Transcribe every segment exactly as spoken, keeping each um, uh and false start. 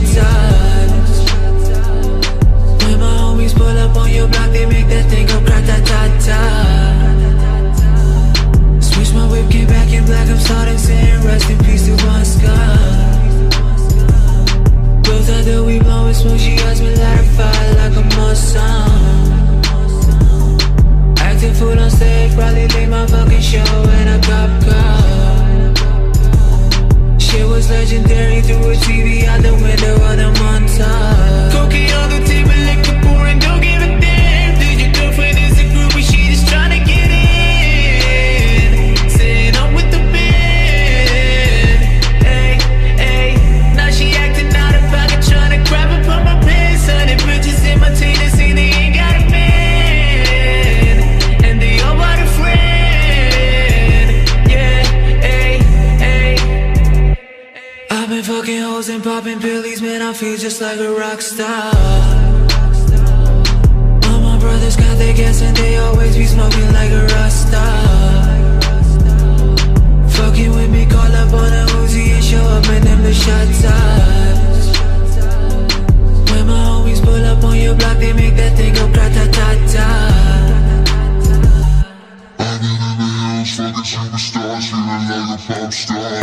ta-ta. When my homies pull up on your block, they make that thing go cra-ta-ta-ta. Switch my whip, came back in black, I'm starting saying rest in peace to one scar. Both other we blowing smoke, she asked me light a fire like I'm on some. Acting food on stage, probably late my fucking show and I got caught. It was legendary through a T V out the window on the montage. Cocaine on the table, liquor pouring, don't give a damn. Dude, your girlfriend is a groupie, she just tryna get in. Sitting up with the band, ay, ay. Now she acting out of pocket, tryna grab up on my pants. Honey bitches in my team, they see they ain't got a man, and they all want a friend. Fucking hoes and popping pillies, man, I feel just like a rock star. All my brothers got their gas and they always be smoking like a Rasta. Fucking with me, call up on a Uzi and show up in them the shots. When my homies pull up on your block, they make that thing go cra-ta-ta-ta. I'm in the hills, fucking superstars, feeling like a pop star.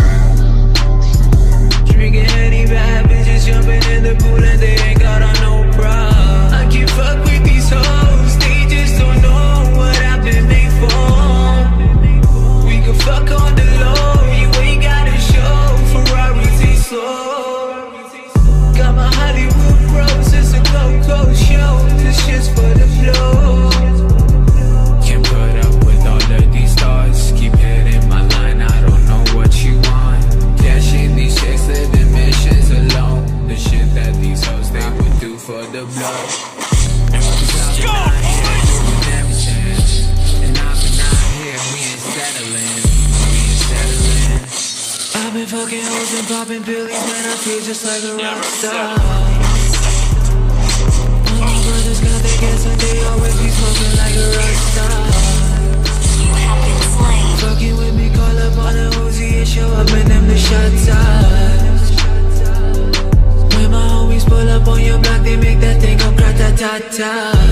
Drinking any bad bitches, jumping in the pool and they ain't got on no bra. I can't fuck with these hoes, they just don't know what I've been made for. We can fuck on the low, you ain't gotta show, Ferrari's ain't slow. Got my Hollywood bros, it's a go go show, this shit's for the flow. Can't put up with all of these stars, keep hitting my line, I don't know what you want. These chicks living missions alone. The shit that these hoes they would do for the blood. And I've been out here, we ain't settling, we ain't settling. I've been fucking hoes and popping pillies, man, I feel just like a rock star. All my brothers got their gas and they always be smoking like a rock star. Fucking with me, call up on a Uzi and show up in them the shots. When my homies pull up on your block, they make that thing go cra-ta-ta-ta.